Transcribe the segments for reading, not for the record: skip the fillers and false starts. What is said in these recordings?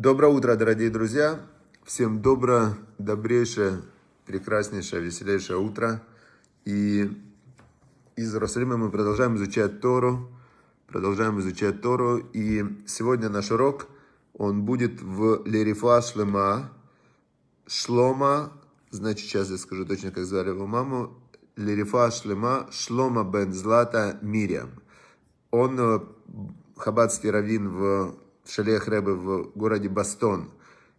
Доброе утро, дорогие друзья. Всем доброе, добрейшее, прекраснейшее, веселейшее утро. И из Иерусалима мы продолжаем изучать Тору. И сегодня наш урок, он будет в Лерифуа Шлема. Шлома, значит, сейчас я скажу точно, как звали его маму. Лерифуа Шлема, Шлома бен Злата Мирьям. Он хаббатский раввин в Шалех Ребе в городе Бастон.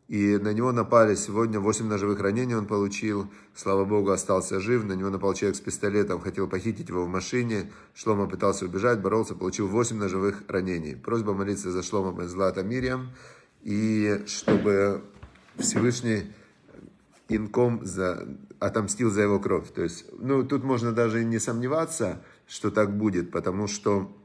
И на него напали сегодня 8 ножевых ранений он получил. Слава Богу, остался жив. На него напал человек с пистолетом, хотел похитить его в машине. Шлома пытался убежать, боролся, получил 8 ножевых ранений. Просьба молиться за Шлома бен Злата Мирьям. И чтобы Всевышний инком отомстил за его кровь. То есть, ну, тут можно даже не сомневаться, что так будет, потому что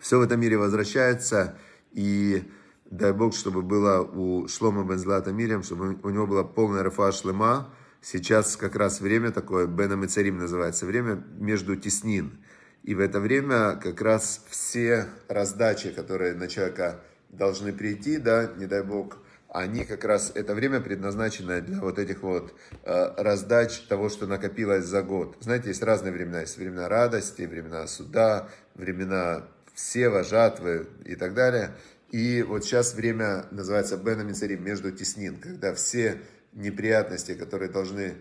все в этом мире возвращается. И дай Бог, чтобы было у Шлома бен Злата Мирьям, чтобы у него была полная рефуа шлема. Сейчас как раз время такое, Бейн ха-Мецарим называется, время между теснин. И в это время как раз все раздачи, которые на человека должны прийти, да, не дай Бог, они как раз, это время предназначено для вот этих вот раздач того, что накопилось за год. Знаете, есть разные времена. Есть времена радости, времена суда, времена сева, жатвы и так далее. И вот сейчас время называется Бейн ха-Мецарим, между теснин, когда все неприятности, которые должны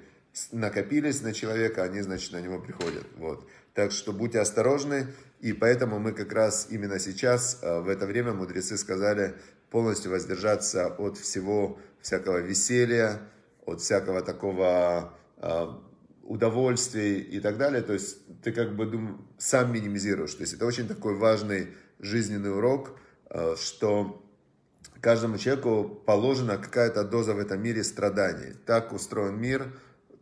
накопились на человека, они, значит, на него приходят. Вот. Так что будьте осторожны. И поэтому мы как раз именно сейчас, в это время, мудрецы сказали полностью воздержаться от всего всякого веселья, от всякого такого удовольствий и так далее. То есть ты как бы сам минимизируешь. То есть это очень такой важный жизненный урок, что каждому человеку положена какая-то доза в этом мире страданий. Так устроен мир,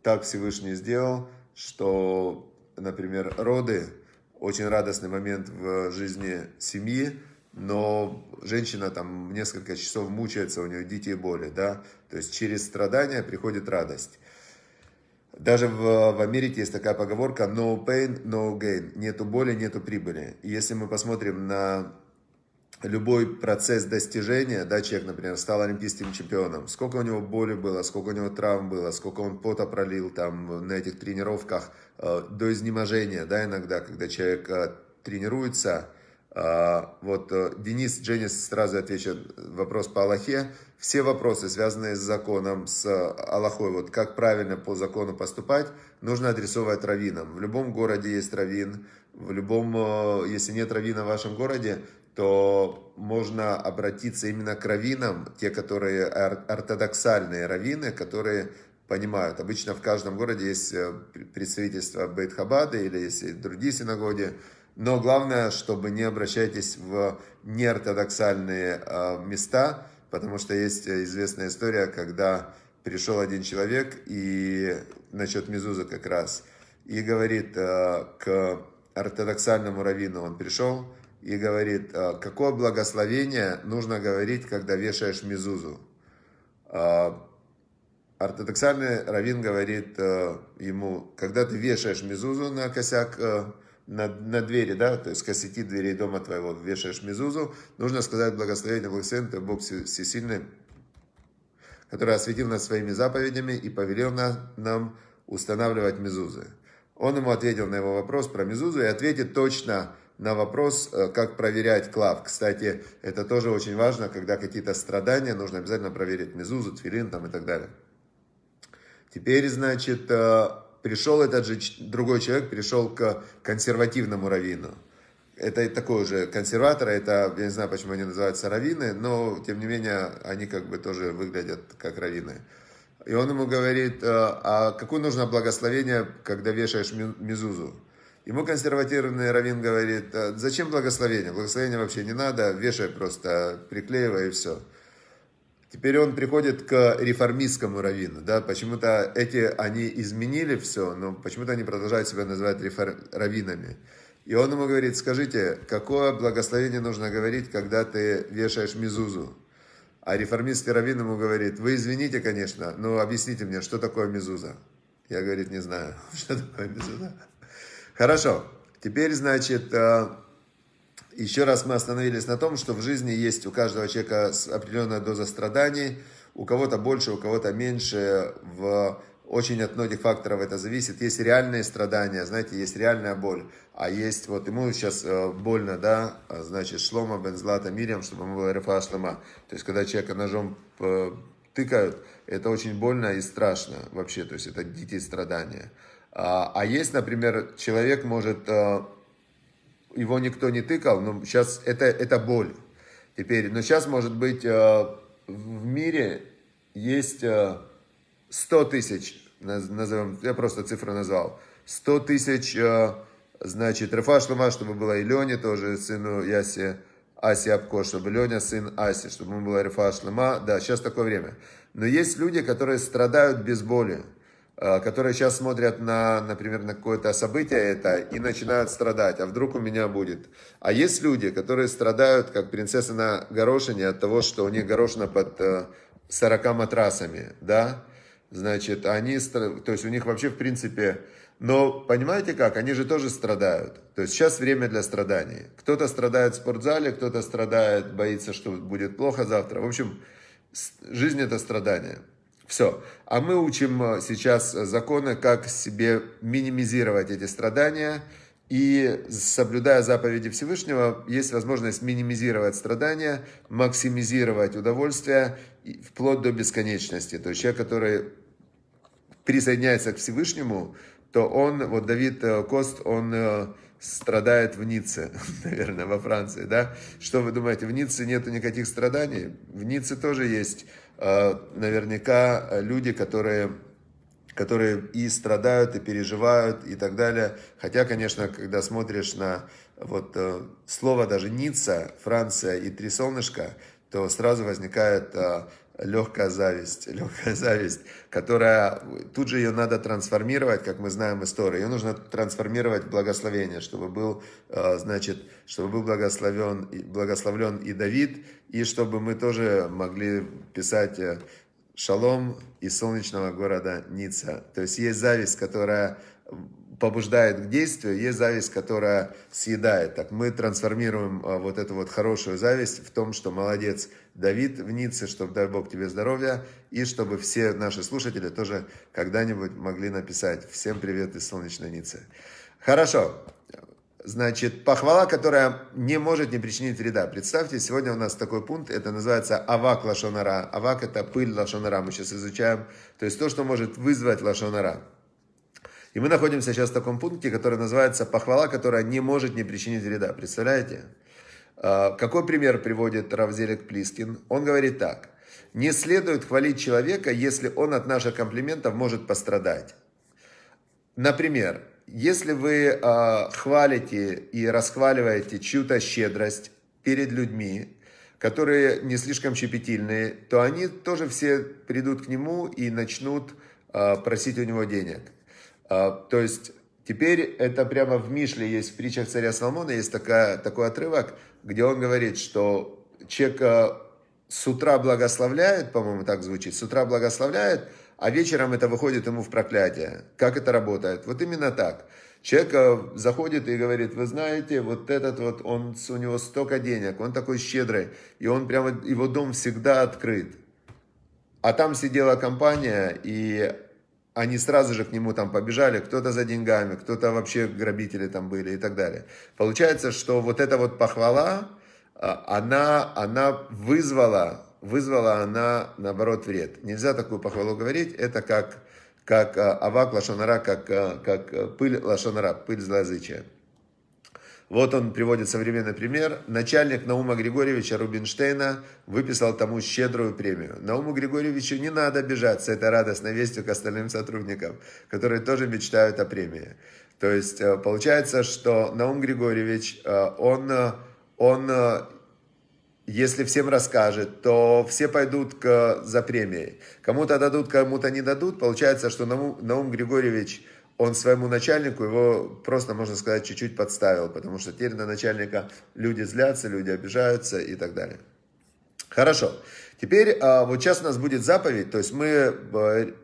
так Всевышний сделал, что, например, роды – очень радостный момент в жизни семьи, но женщина там несколько часов мучается, у нее дикие боли, да? То есть через страдания приходит радость. Даже в Америке есть такая поговорка «no pain, no gain». Нету боли, нету прибыли. И если мы посмотрим на любой процесс достижения, да, человек, например, стал олимпийским чемпионом, сколько у него боли было, сколько у него травм было, сколько он пота пролил там на этих тренировках, до изнеможения, да, иногда, когда человек тренируется. Вот Денис сразу отвечает вопрос по Аллахе. Все вопросы, связанные с законом, с Аллахой, вот как правильно по закону поступать, нужно адресовать раввинам. В любом городе есть раввин, в любом, если нет раввина в вашем городе, то можно обратиться именно к раввинам, те, которые ортодоксальные раввины, которые понимают. Обычно в каждом городе есть представительство Бейт Хабада или есть другие синагоги. Но главное, чтобы не обращайтесь в неортодоксальные места, потому что есть известная история, когда пришел один человек и насчет мезузы как раз, и говорит к ортодоксальному раввину, он пришел и говорит, какое благословение нужно говорить, когда вешаешь мезузу. Ортодоксальный раввин говорит ему, когда ты вешаешь мезузу на косяк, на двери, да, то есть косяки дверей дома твоего, вешаешь мезузу, нужно сказать благословение, ты Бог всесильный, который осветил нас своими заповедями и повелел нам устанавливать мезузы. Он ему ответил на его вопрос про мезузу и ответит точно на вопрос, как проверять клав. Кстати, это тоже очень важно, когда какие-то страдания, нужно обязательно проверить мезузу, тфилин там и так далее. Теперь, значит, пришел этот же другой человек, пришел к консервативному раввину. Это такой же консерватор, это, я не знаю, почему они называются раввины, но, тем не менее, они как бы тоже выглядят как раввины. И он ему говорит, а какое нужно благословение, когда вешаешь мезузу? Ему консервативный раввин говорит, зачем благословение? Благословение вообще не надо, вешай просто, приклеивай и все. Теперь он приходит к реформистскому раввину, да, почему-то они изменили все, но почему-то они продолжают себя называть раввинами. И он ему говорит, скажите, какое благословение нужно говорить, когда ты вешаешь мезузу? А реформистский раввин ему говорит, вы извините, конечно, но объясните мне, что такое мезуза? Я, говорит, не знаю, что такое мезуза. Хорошо, теперь, значит, Еще раз мы остановились на том, что в жизни есть у каждого человека определенная доза страданий, у кого-то больше, у кого-то меньше, очень от многих факторов это зависит. Есть реальные страдания, знаете, есть реальная боль, а есть, вот ему сейчас больно, да, значит, Шлома бен Злата Мирьям, чтобы ему было Рифа Шлема, то есть когда человека ножом тыкают, это очень больно и страшно вообще, то есть это дикие страдания. А есть, например, человек может... Его никто не тыкал, но сейчас это боль. Теперь, но сейчас, может быть, в мире есть 100 тысяч, назовем, я просто цифру назвал, 100 тысяч, значит, Рифа Шлема, чтобы было и Лёне тоже, сыну Яси Аси Абко, чтобы Лёня, сын Аси, чтобы ему было Рифа Шлема. Да, сейчас такое время. Но есть люди, которые страдают без боли, которые сейчас смотрят на, например, на какое-то событие это и начинают страдать, а вдруг у меня будет. А есть люди, которые страдают, как принцесса на горошине, от того, что у них горошина под 40 матрасами, да, значит, они, то есть у них вообще в принципе, но понимаете как, они же тоже страдают, то есть сейчас время для страданий. Кто-то страдает в спортзале, кто-то страдает, боится, что будет плохо завтра, в общем, жизнь это страдание. Все. А мы учим сейчас законы, как себе минимизировать эти страдания. И соблюдая заповеди Всевышнего, есть возможность минимизировать страдания, максимизировать удовольствие вплоть до бесконечности. То есть человек, который присоединяется к Всевышнему, то он, вот Давид Кост, он страдает в Ницце, наверное, во Франции, да? Что вы думаете, в Ницце нету никаких страданий? В Ницце тоже есть... наверняка люди, которые и страдают, и переживают, и так далее. Хотя, конечно, когда смотришь на вот слово даже Ницца, Франция и три солнышка, то сразу возникает легкая зависть, которая тут же ее надо трансформировать, как мы знаем историю. Ее нужно трансформировать в благословение, чтобы был, значит, чтобы был благословлен и Давид, и чтобы мы тоже могли писать «Шалом» из солнечного города Ницца. То есть есть зависть, которая побуждает к действию, есть зависть, которая съедает. Так мы трансформируем вот эту вот хорошую зависть в том, что молодец Давид в Ницце, чтобы, дай Бог, тебе здоровья, и чтобы все наши слушатели тоже когда-нибудь могли написать «Всем привет из солнечной Ниццы». Хорошо. Значит, похвала, которая не может не причинить вреда. Представьте, сегодня у нас такой пункт, это называется «Авак Лашонара». «Авак» — это пыль Лашонара, мы сейчас изучаем. То есть то, что может вызвать Лашонара. И мы находимся сейчас в таком пункте, который называется «Похвала, которая не может не причинить вреда». Представляете? Какой пример приводит Рав Зелиг Плискин? Он говорит так. «Не следует хвалить человека, если он от наших комплиментов может пострадать». Например, если вы хвалите и расхваливаете чью-то щедрость перед людьми, которые не слишком щепетильные, то они тоже все придут к нему и начнут просить у него денег. То есть теперь это прямо в Мишле есть, в притчах царя Соломона есть такой отрывок, где он говорит, что человек с утра благословляет, по-моему, так звучит, с утра благословляет, а вечером это выходит ему в проклятие. Как это работает? Вот именно так. Человек заходит и говорит, вы знаете, вот этот вот, он, у него столько денег, он такой щедрый, и он прямо, его дом всегда открыт. А там сидела компания, и они сразу же к нему там побежали, кто-то за деньгами, кто-то вообще грабители там были и так далее. Получается, что вот эта вот похвала, она вызвала она, наоборот, вред. Нельзя такую похвалу говорить, это как авак лашонара, как пыль лашонара, пыль злоязычия. Вот он приводит современный пример. Начальник Наума Григорьевича Рубинштейна выписал тому щедрую премию. Науму Григорьевичу не надо бежать с этой радостной вестью к остальным сотрудникам, которые тоже мечтают о премии. То есть получается, что Наум Григорьевич, он если всем расскажет, то все пойдут за премией. Кому-то дадут, кому-то не дадут. Получается, что Наум Григорьевич... Он своему начальнику его просто, можно сказать, чуть-чуть подставил, потому что теперь на начальника люди злятся, люди обижаются и так далее. Хорошо. Теперь вот сейчас у нас будет заповедь, то есть мы,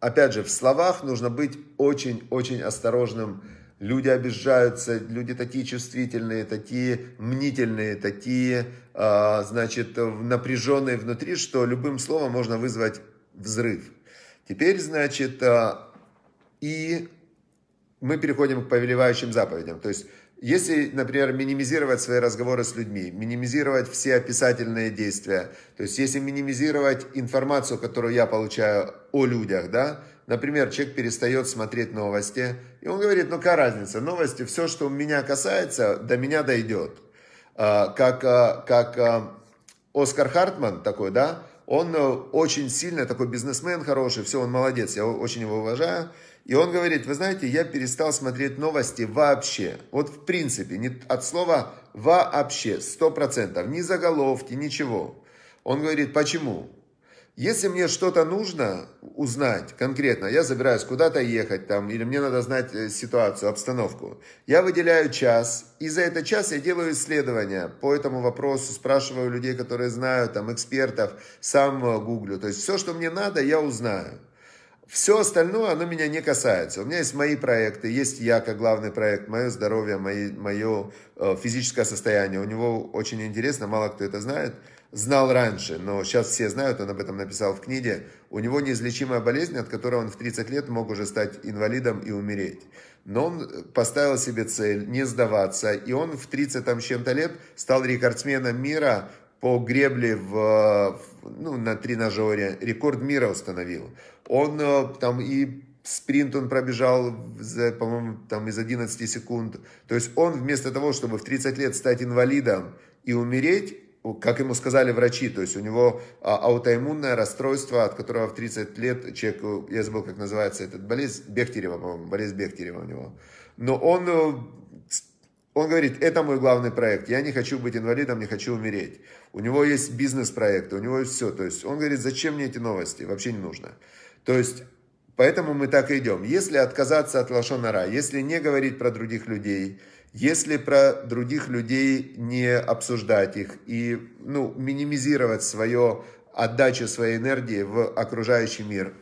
опять же, в словах нужно быть очень-очень осторожным Люди обижаются, люди такие чувствительные, такие мнительные, такие, значит, напряженные внутри, что любым словом можно вызвать взрыв. Теперь, значит, и мы переходим к повелевающим заповедям. То есть, если, например, минимизировать свои разговоры с людьми, минимизировать все описательные действия, то есть, если минимизировать информацию, которую я получаю о людях, да, например, человек перестает смотреть новости, и он говорит, ну какая разница, новости, все, что меня касается, до меня дойдет. Как Оскар Хартман такой, да, он очень сильно, такой бизнесмен хороший, все, он молодец, я очень его уважаю. И он говорит, вы знаете, я перестал смотреть новости вообще. Вот в принципе, не от слова вообще, 100%. Ни заголовки, ничего. Он говорит, почему? Если мне что-то нужно узнать конкретно, я собираюсь куда-то ехать, там, или мне надо знать ситуацию, обстановку, я выделяю час, и за этот час я делаю исследования по этому вопросу, спрашиваю людей, которые знают, там, экспертов, сам гуглю. То есть все, что мне надо, я узнаю. Все остальное, оно меня не касается. У меня есть мои проекты, есть я как главный проект, мое здоровье, мое физическое состояние. У него очень интересно, мало кто это знает. Знал раньше, но сейчас все знают, он об этом написал в книге. У него неизлечимая болезнь, от которой он в 30 лет мог уже стать инвалидом и умереть. Но он поставил себе цель не сдаваться, и он в 30 там, с чем-то лет стал рекордсменом мира по гребле на тренажере, рекорд мира установил. Он там и спринт он пробежал, по-моему, там из 11 секунд. То есть он вместо того, чтобы в 30 лет стать инвалидом и умереть, как ему сказали врачи, то есть у него аутоиммунное расстройство, от которого в 30 лет человек, я забыл, как называется этот болезнь, Бехтерева, по-моему, болезнь Бехтерева у него. Но он говорит, это мой главный проект, я не хочу быть инвалидом, не хочу умереть. У него есть бизнес-проекты, у него есть все. То есть он говорит, зачем мне эти новости, вообще не нужно. То есть, поэтому мы так и идем. Если отказаться от лашон ара, если не говорить про других людей, если про других людей не обсуждать их и минимизировать свою отдачу своей энергии в окружающий мир.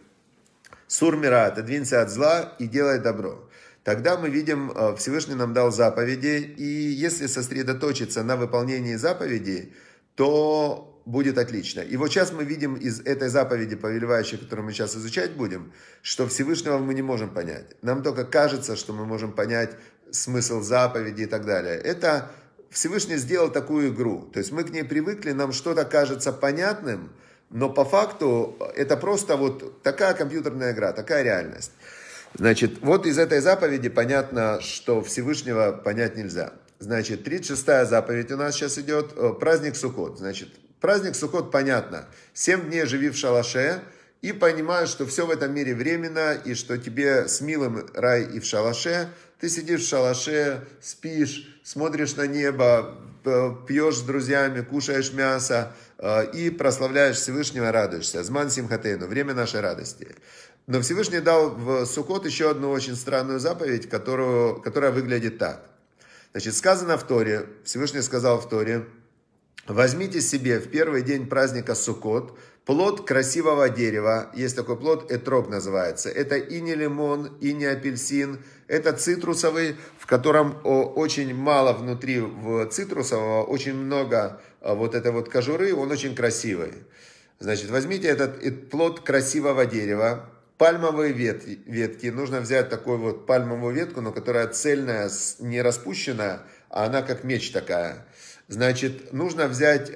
Сур мира, отодвинься от зла и делай добро. Тогда мы видим, Всевышний нам дал заповеди, и если сосредоточиться на выполнении заповедей, то будет отлично. И вот сейчас мы видим из этой заповеди, повелевающей, которую мы сейчас изучать будем, что Всевышнего мы не можем понять. Нам только кажется, что мы можем понять смысл заповеди и так далее. Это Всевышний сделал такую игру. То есть мы к ней привыкли, нам что-то кажется понятным, но по факту это просто вот такая компьютерная игра, такая реальность. Значит, вот из этой заповеди понятно, что Всевышнего понять нельзя. Значит, 36-я заповедь у нас сейчас идет, праздник Суккот. Значит, праздник Суккот понятно. 7 дней живи в шалаше и понимаешь, что все в этом мире временно, и что тебе с милым рай и в шалаше. Ты сидишь в шалаше, спишь, смотришь на небо, пьешь с друзьями, кушаешь мясо и прославляешь Всевышнего, радуешься. Зман Симхатейну, время нашей радости. Но Всевышний дал в Суккот еще одну очень странную заповедь, которая выглядит так. Значит, сказано в Торе, Всевышний сказал в Торе, возьмите себе в первый день праздника Суккот плод красивого дерева, есть такой плод, этрог называется, это и не лимон, и не апельсин, это цитрусовый, в котором очень мало внутри цитрусового, очень много вот этой вот кожуры, он очень красивый. Значит, возьмите этот плод красивого дерева, пальмовые ветки, нужно взять такую вот пальмовую ветку, но которая цельная, не распущенная, а она как меч такая. Значит, нужно взять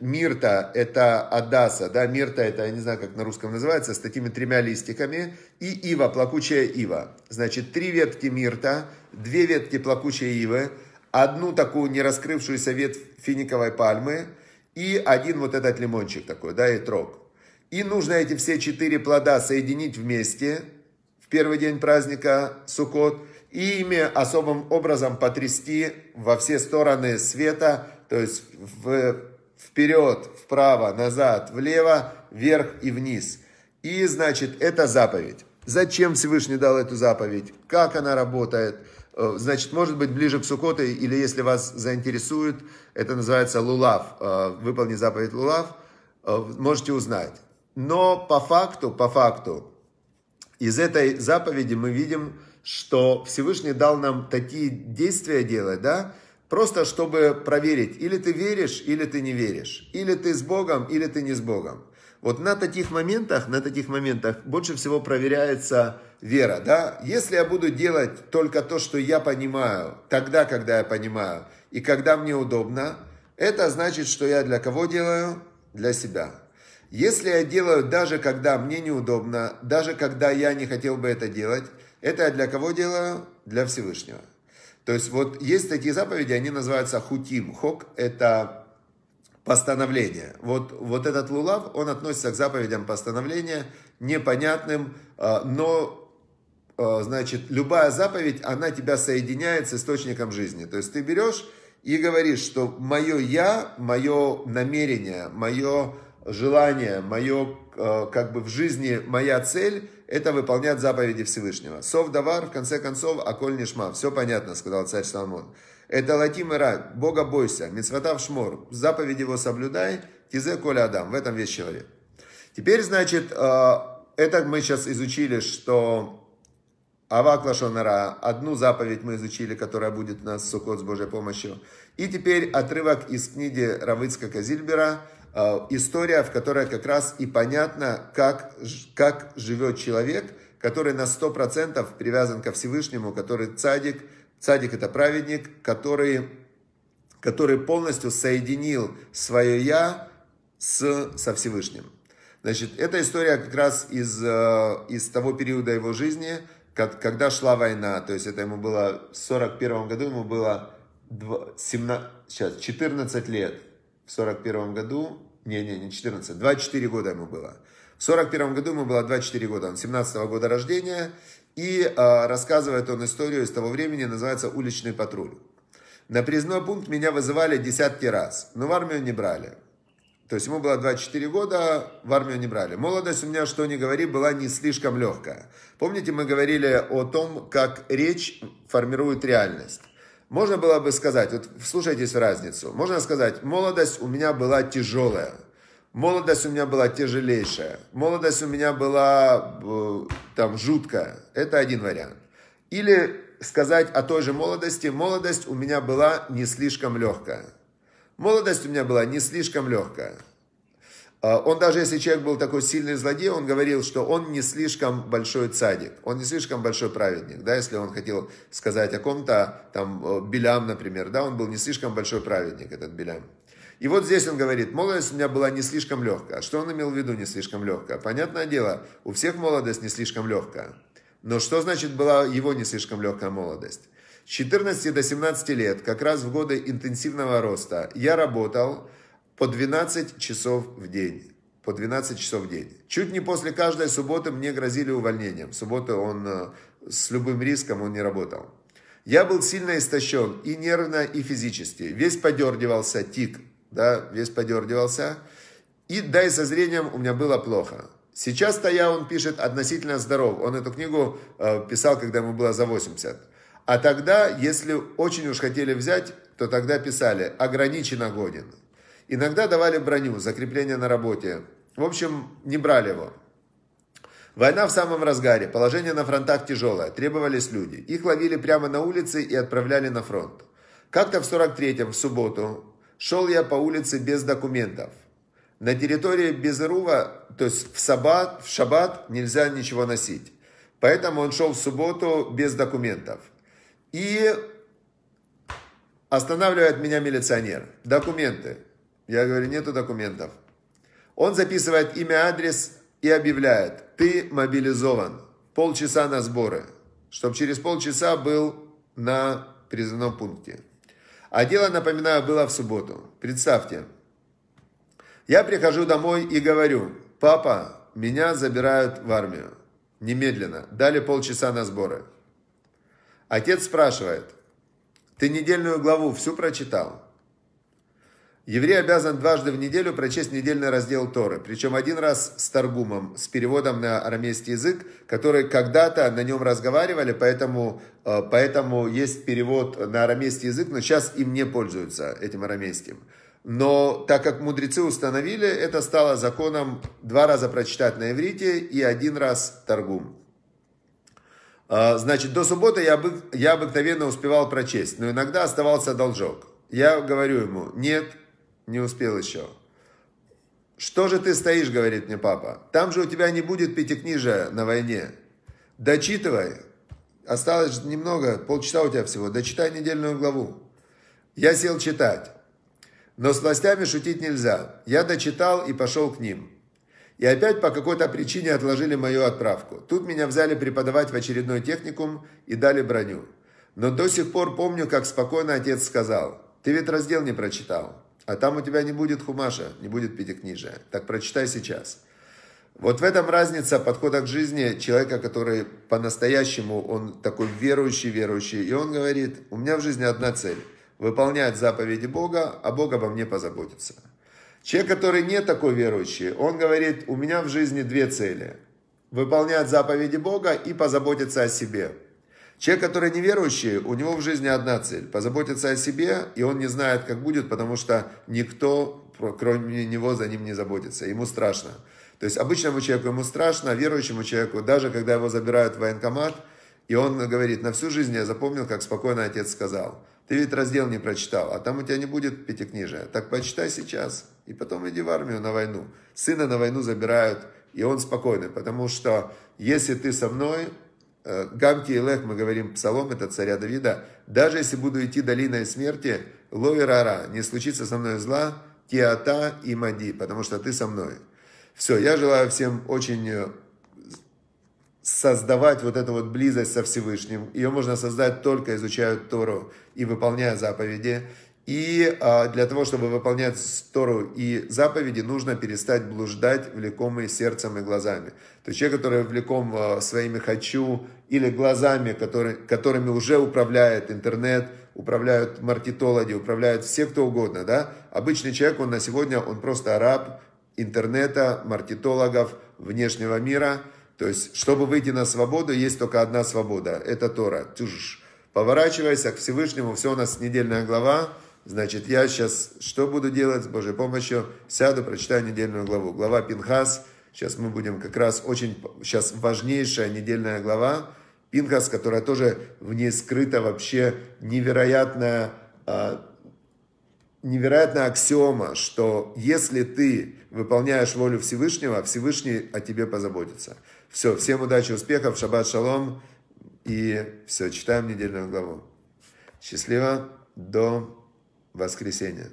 мирта, это адаса, да, мирта, это, я не знаю, как на русском называется, с такими 3 листиками, и ива, плакучая ива. Значит, 3 ветки мирта, 2 ветки плакучей ивы, 1 такую не раскрывшуюся ветвь финиковой пальмы, и 1 вот этот лимончик такой, да, этрог. И нужно эти все 4 плода соединить вместе в первый день праздника Суккот и ими особым образом потрясти во все стороны света, то есть вперед, вправо, назад, влево, вверх и вниз. И, значит, это заповедь. Зачем Всевышний дал эту заповедь? Как она работает? Значит, может быть, ближе к Суккоту, или если вас заинтересует, это называется лулав, выполни заповедь лулав, можете узнать. Но по факту, Из этой заповеди мы видим, что Всевышний дал нам такие действия делать, да, просто чтобы проверить, или ты веришь, или ты не веришь, или ты с Богом, или ты не с Богом. Вот на таких моментах больше всего проверяется вера, да. Если я буду делать только то, что я понимаю, тогда, когда я понимаю, и когда мне удобно, это значит, что я для кого делаю? Для себя. Если я делаю даже когда мне неудобно, даже когда я не хотел бы это делать, это я для кого делаю? Для Всевышнего. То есть вот есть такие заповеди, они называются хутим. Хок – это постановление. Вот этот лулав, он относится к заповедям постановления, непонятным, но, значит, любая заповедь, она тебя соединяет с источником жизни. То есть ты берешь и говоришь, что мое я, мое намерение, мое желание, мое, как бы в жизни, моя цель – это выполнять заповеди Всевышнего. Сов давар, в конце концов, аколь нишма. Все понятно, сказал царь Соломон. Это латим ира, Бога бойся, мицватав шмор, заповедь его соблюдай, тизе коля адам, в этом весь человек. Теперь, значит, это мы сейчас изучили, что Авак Лашонара, одну заповедь мы изучили, которая будет у нас в Суккот с Божьей помощью. И теперь отрывок из книги Рава Ицхака Зильбера, история, в которой как раз и понятно, как живет человек, который на 100% привязан ко Всевышнему, который цадик, цадик это праведник, который полностью соединил свое «я» со Всевышним. Значит, эта история как раз из того периода его жизни, когда шла война, то есть это ему было в 41 году, ему было 14 лет. В 41 году, 24 года ему было. В 41 году ему было 24 года, он 17-го года рождения. И рассказывает он историю из того времени, называется «Уличный патруль». На приездной пункт меня вызывали десятки раз, но в армию не брали. То есть ему было 24 года, в армию не брали. Молодость у меня, что ни говори, была не слишком легкая. Помните, мы говорили о том, как речь формирует реальность. Можно было бы сказать, вот вслушайтесь в разницу, можно сказать, молодость у меня была тяжелая, молодость у меня была тяжелейшая, молодость у меня была там жуткая. Это один вариант. Или сказать о той же молодости, молодость у меня была не слишком легкая. Молодость у меня была не слишком легкая. Он даже, если человек был такой сильный злодей, он говорил, что он не слишком большой цадик, он не слишком большой праведник. Да, если он хотел сказать о ком-то, там, Билям, например, да, он был не слишком большой праведник, этот Билям. И вот здесь он говорит, молодость у меня была не слишком легкая. Что он имел в виду не слишком легкая? Понятное дело, у всех молодость не слишком легкая. Но что значит была его не слишком легкая молодость? С 14 до 17 лет, как раз в годы интенсивного роста, я работал по 12 часов в день. По 12 часов в день. Чуть не после каждой субботы мне грозили увольнением. В субботу он с любым риском он не работал. Я был сильно истощен и нервно, и физически. Весь подердивался, тик. Да, весь подердивался. И со зрением у меня было плохо. Сейчас-то он пишет относительно здоров. Он эту книгу писал, когда ему было за 80. А тогда, если очень уж хотели взять, то тогда писали «ограниченно годен». Иногда давали броню, закрепление на работе. В общем, не брали его. Война в самом разгаре, положение на фронтах тяжелое, требовались люди. Их ловили прямо на улице и отправляли на фронт. Как-то в 43-м, в субботу, шел я по улице без документов. На территории Безерува, то есть в шаббат, нельзя ничего носить. Поэтому он шел в субботу без документов. И останавливает меня милиционер. Документы. Я говорю, нету документов. Он записывает имя, адрес и объявляет, ты мобилизован, полчаса на сборы, чтобы через полчаса был на призывном пункте. А дело, напоминаю, было в субботу. Представьте, я прихожу домой и говорю, папа, меня забирают в армию. Немедленно. Дали полчаса на сборы. Отец спрашивает, ты недельную главу всю прочитал? Еврей обязан дважды в неделю прочесть недельный раздел Торы, причем один раз с таргумом, с переводом на арамейский язык, который когда-то на нем разговаривали, поэтому есть перевод на арамейский язык, но сейчас им не пользуются, этим арамейским. Но так как мудрецы установили, это стало законом два раза прочитать на иврите и один раз таргум. Значит, до субботы я обыкновенно успевал прочесть, но иногда оставался должок. Я говорю ему: нет, не успел еще. Что же ты стоишь, говорит мне папа, там же у тебя не будет пятикнижия на войне. Дочитывай, осталось немного, полчаса у тебя всего, дочитай недельную главу. Я сел читать, но с властями шутить нельзя. Я дочитал и пошел к ним. И опять по какой-то причине отложили мою отправку. Тут меня взяли преподавать в очередной техникум и дали броню. Но до сих пор помню, как спокойно отец сказал: ты ведь раздел не прочитал, а там у тебя не будет хумаша, не будет пятикнижия. Так прочитай сейчас. Вот в этом разница подхода к жизни человека, который по-настоящему, он такой верующий. И он говорит: у меня в жизни одна цель – выполнять заповеди Бога, а Бог обо мне позаботится. Человек, который не такой верующий, он говорит: у меня в жизни две цели. Выполнять заповеди Бога и позаботиться о себе. Человек, который не верующий, у него в жизни одна цель – позаботиться о себе, и он не знает, как будет, потому что никто, кроме него, за ним не заботится. Ему страшно. То есть обычному человеку ему страшно, верующему человеку, даже когда его забирают в военкомат, и он говорит: на всю жизнь я запомнил, как спокойно отец сказал: ты ведь раздел не прочитал, а там у тебя не будет пятикнижия. Так почитай сейчас, и потом иди в армию на войну. Сына на войну забирают, и он спокойный, потому что если ты со мной, Гамки и Лех, мы говорим, псалом, это царя Давида, даже если буду идти долиной смерти, ловер ара, не случится со мной зла, тиата и мади, потому что ты со мной. Все, я желаю всем очень создавать вот эту вот близость со Всевышним. Ее можно создать только изучая Тору и выполняя заповеди. И для того, чтобы выполнять Тору и заповеди, нужно перестать блуждать влекомые сердцем и глазами. То есть человек, который влеком своими «хочу» или глазами, которыми уже управляет интернет, управляют маркетологи, управляют все кто угодно, да? Обычный человек, он на сегодня, он просто раб интернета, маркетологов, внешнего мира. То есть, чтобы выйти на свободу, есть только одна свобода. Это Тора. Тюж. Поворачивайся к Всевышнему. Все, у нас недельная глава. Значит, я сейчас что буду делать? С Божьей помощью сяду, прочитаю недельную главу. Глава Пинхас. Сейчас мы будем как раз очень... Сейчас важнейшая недельная глава. Пинхас, которая тоже в ней скрыта вообще невероятная аксиома, что если ты выполняешь волю Всевышнего, Всевышний о тебе позаботится. Все, всем удачи, успехов, шаббат шалом. И все, читаем недельную главу. Счастливо, до воскресенья.